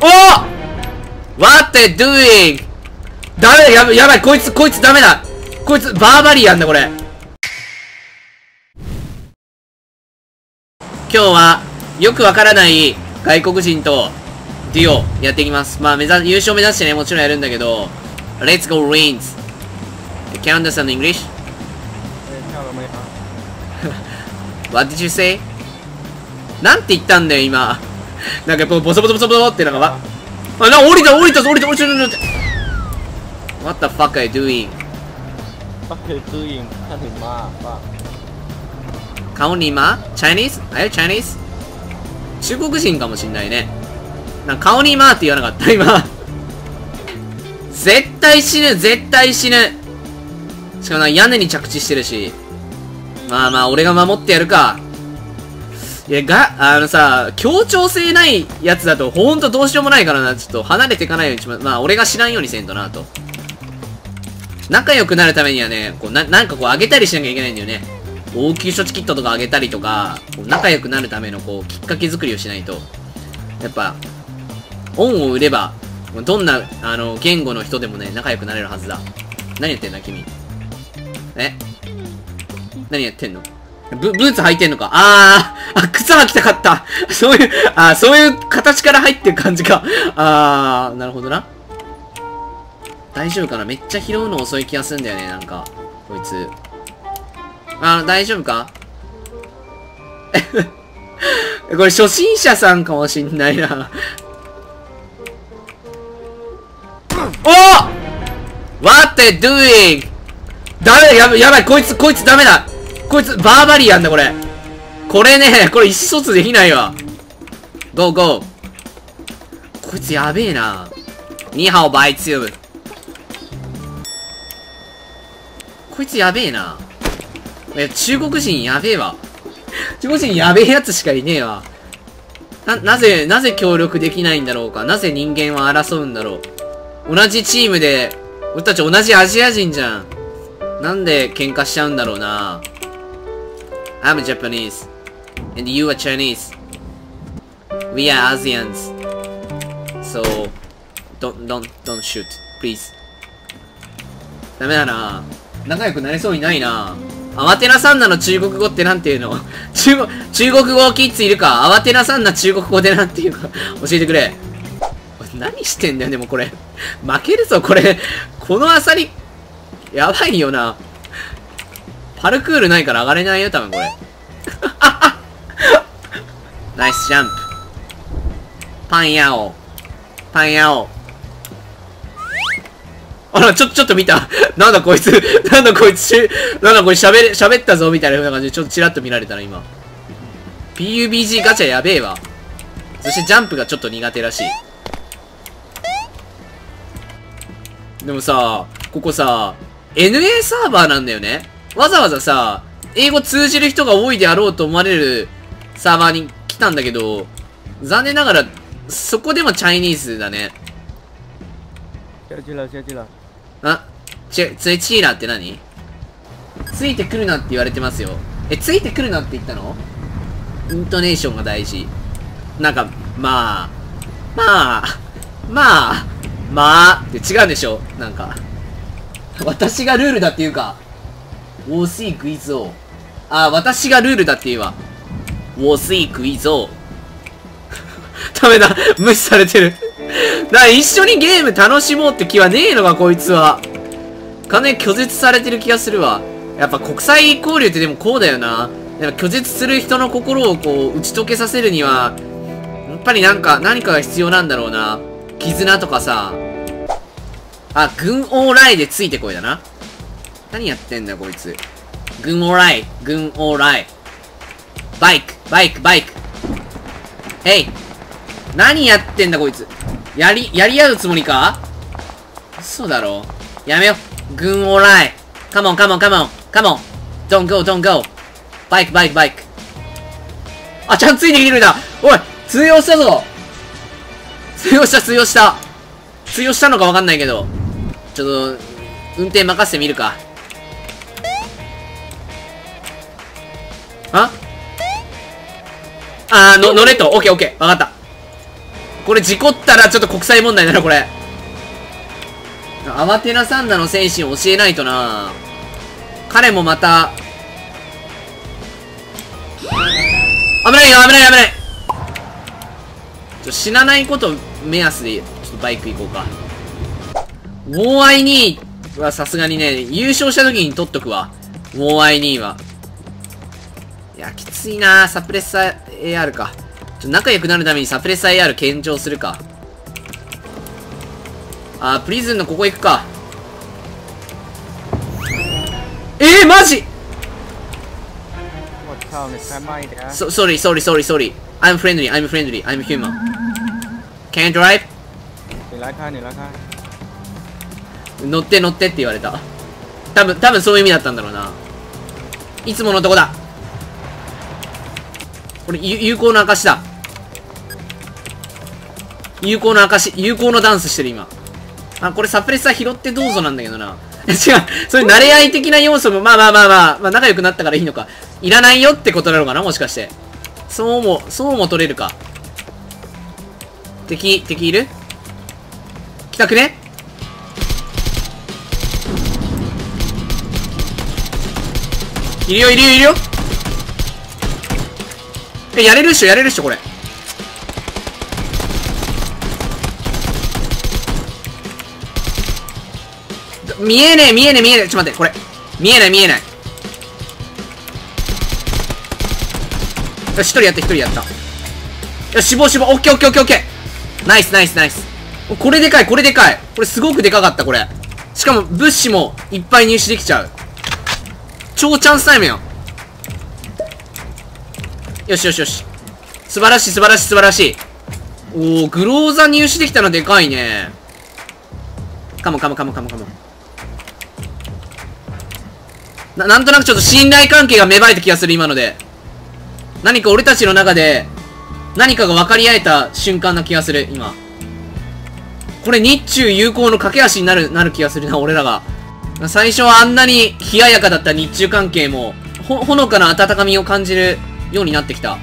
お！ What the doing？ ダメだ、やばい、こいつダメだ。こいつバーバリアンだこれ。今日はよくわからない外国人とデュオやっていきます。まあ優勝目指してね、もちろんやるんだけど。 Let's go Reigns. Can you understand English? What did you say? なんて言ったんだよ今。なんかボソボソボソボソってなんかわあ、な降りた。What the fuck are you doing? Kaonima? Chinese? Are you Chinese? 中国人かもしんないね。なんかKaonimaって言わなかった今。絶対死ぬ。しかもな屋根に着地してるし。まあ俺が守ってやるか。いやあのさ、協調性ないやつだとほんとどうしようもないからな。ちょっと離れていかないようにしま、まあ俺が知らんようにせんとなと。仲良くなるためにはね、こうなんかあげたりしなきゃいけないんだよね。応急処置キットとかあげたりとか、こう仲良くなるためのこうきっかけ作りをしないと。やっぱ、恩を売れば、どんな、言語の人でもね、仲良くなれるはずだ。何やってんだ君。何やってんの？ブーツ履いてんのか。あ、靴履きたかった。そういう形から入ってる感じか。なるほどな。大丈夫かな？めっちゃ拾うの遅い気がするんだよね、なんか。こいつ。大丈夫か？これ初心者さんかもしんないな。お！ What the doing？ ダメだ、やばい、こいつダメだ。こいつバーバリアンだこれね、これ意思疎通できないわ。ゴーゴー。こいつやべえな。ニーハオバイツユブ。こいつやべえな。いや、中国人やべえわ。中国人やべえやつしかいねえわ。なぜ協力できないんだろうか。なぜ人間は争うんだろう。同じチームで、俺たち同じアジア人じゃん。なんで喧嘩しちゃうんだろうな。I'm Japanese, and you are Chinese. We are Asians. So, don't shoot, please. ダメだな。仲良くなれそうにないな。アワテナサンナの中国語ってなんていうの？中国語キッズいるか？アワテナサンナ中国語でなんていうか教えてくれ。何してんだよ、でもこれ。負けるぞ、これ。このアサリ、やばいよな。パルクールないから上がれないよ、多分これ。ナイスジャンプ。パンヤオ。あら、ちょっと見た。なんだこいつ喋ったぞ、みたいな感じで、ちょっとチラッと見られたな、今。PUBG ガチャやべえわ。そしてジャンプがちょっと苦手らしい。でもさ、ここさ、NA サーバーなんだよね。わざわざさ、英語通じる人が多いであろうと思われるサーバーに来たんだけど、残念ながら、そこでもチャイニーズだね。チーラって何？ついてくるなって言われてますよ。ついてくるなって言ったの？イントネーションが大事。なんか、まあって違うでしょ？なんか。私がルールだって言うか。我是グイゾー。私がルールだって言うわ。我是グイゾー。ダメだ。無視されてる。だから一緒にゲーム楽しもうって気はねえのか、こいつは。完全に拒絶されてる気がするわ。やっぱ国際交流ってでもこうだよな。やっぱ拒絶する人の心をこう、打ち解けさせるには、やっぱり何かが必要なんだろうな。絆とかさ。軍オーライでついてこいだな。何やってんだよ、こいつ。軍オーライ。バイク。えい。何やってんだ、こいつ。やり合うつもりか？嘘だろ。やめよ。軍オーライ。カモン。don't go. バイク。ちゃんとついてきてくれた。おい、通用したぞ。通用した。通用したのかわかんないけど。ちょっと、運転任せてみるか。乗れと。オッケー。わかった。これ事故ったらちょっと国際問題だな、これ。アマテラサンダの精神を教えないとな。彼もまた。危ないよ、危ない、危ない。死なないことを目安で、ちょっとバイク行こうか。ウォーアイニーはさすがにね、優勝した時に取っとくわ。ウォーアイニーは。いや、きついな。サプレッサー AR か。ちょ、仲良くなるためにサプレッサー AR 献上するか。あー、プリズンのここ行くか。マジ ?Sorry. I'm friendly. I'm human. Can you drive? 乗ってって言われた。多分そういう意味だったんだろうな。いつものとこだ。これ、有効の証だ。有効の証。有効のダンスしてる今。あ、これサプレッサー拾ってどうぞなんだけどな。違う。そういう慣れ合い的な要素も、まあ、仲良くなったからいいのか。いらないよってことなのかな、もしかして。そうも取れるか。敵いる？来たくね？いるよ。やれるっしょ、これ。見えねえ。ちょっと待って、これ。見えない。よし、一人やった。よし、死亡。オッケー。ナイス。これでかい。これすごくでかかった、これ。しかも、物資もいっぱい入手できちゃう。超チャンスタイムやん。よし。素晴らしい。おー、グローザ入手できたのでかいね。カモ。なんとなくちょっと信頼関係が芽生えた気がする、今ので。何か俺たちの中で、何かが分かり合えた瞬間な気がする、今。これ日中友好の駆け足になる気がするな、俺らが。最初はあんなに冷ややかだった日中関係も、ほのかな温かみを感じるようになってきた。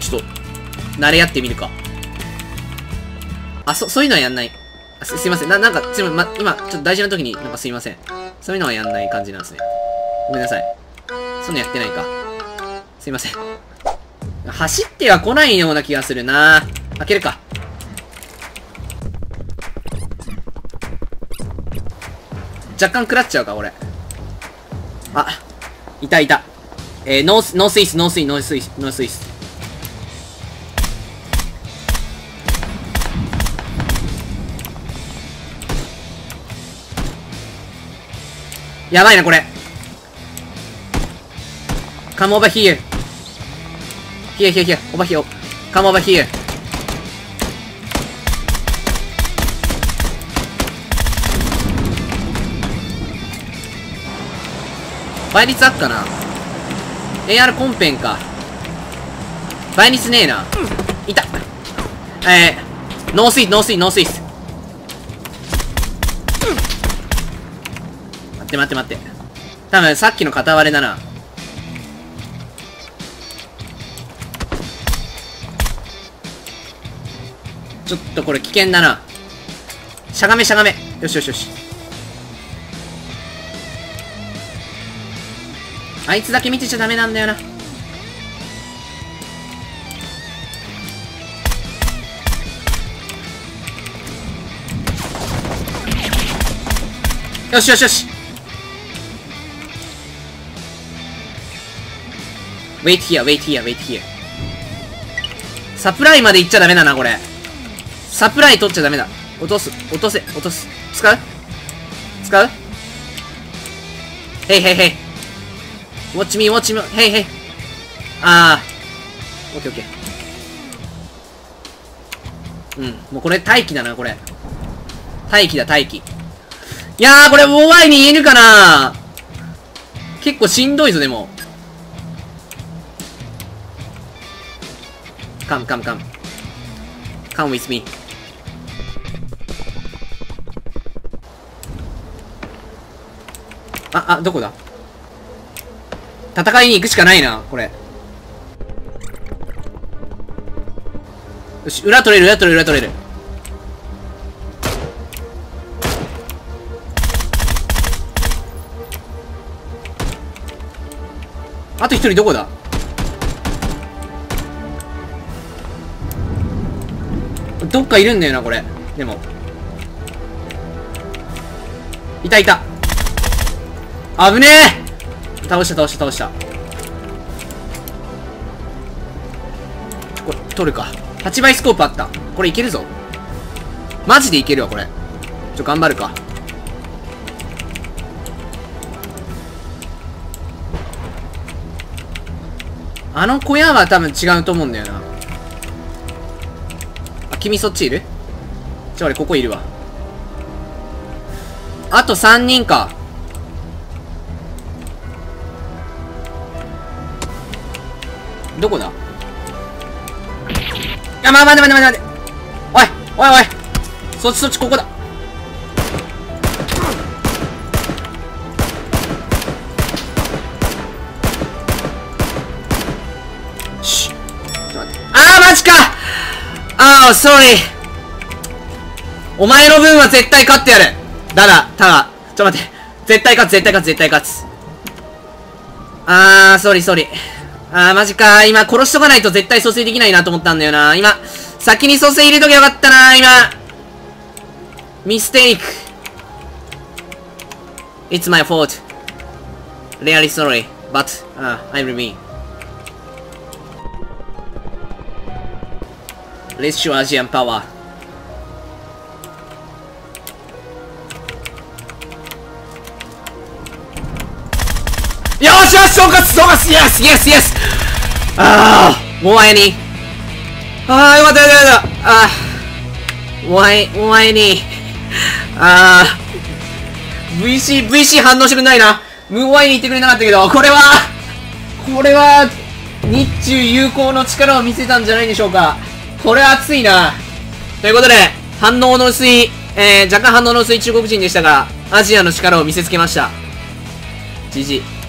ちょっと、慣れ合ってみるか。あ、そういうのはやんない。すいません。なんか、今、ちょっと大事な時に、なんかすいません。そういうのはやんない感じなんですね。ごめんなさい。そういうのやってないか。すいません。走っては来ないような気がするな。開けるか。若干食らっちゃうか、俺。あ、いた。ノースイス。やばいな、これ。Come over here. Here. Over here. Come over here. 倍率あっかな。AR コンペンか。倍率ねえな。いた。ノースイート。待って。多分さっきの片割れだな。ちょっとこれ危険だな。しゃがめ。よし。あいつだけ見てちゃダメなんだよな。よし。Wait here. サプライまで行っちゃダメだな、これ。サプライ取っちゃダメだ。落とす。使う ?Hey. Watch me. Hey. あー。OK。うん。もうこれ待機だな、これ。待機。いやー、これ、弱いにいるかな。結構しんどいぞ、でも。Come. Come with me. あ、どこだ？戦いに行くしかないな、これ。よし、裏取れる、裏取れる、裏取れる。あと一人どこだ？どっかいるんだよな、これ。でも。いたいた。危ねえ！倒した、倒した、倒した。これ、取るか。8倍スコープあった。これいけるぞ。マジでいけるわ、これ。頑張るか。あの小屋は多分違うと思うんだよな。あ、君そっちいる？じゃあ俺ここいるわ。あと3人か。どこだ？あ、まあ、待て待て待て待て。おいおいおい。そっちそっち、ここだ。ソーリー、お前の分は絶対勝ってやる。だだ、ただ、ちょっと待って。絶対勝つ、絶対勝つ、絶対勝つ。ソーリー、ソーリー。マジか。今、殺しとかないと絶対蘇生できないなと思ったんだよな。今、先に蘇生入れときゃよかったな、今。ミステイク。It's my fault. Really sorry, but, I'm me.Let's show Asian power. Yes, yes, yes, yes, yes. Ah, why any? Ah, what the? Ah, why any? Ah, VC 反応してくれないな。無愛に言ってくれなかったけど、これは日中友好の力を見せたんじゃないでしょうか。これは熱いな。ということで、反応の薄い、若干反応の薄い中国人でしたが、アジアの力を見せつけました。GG。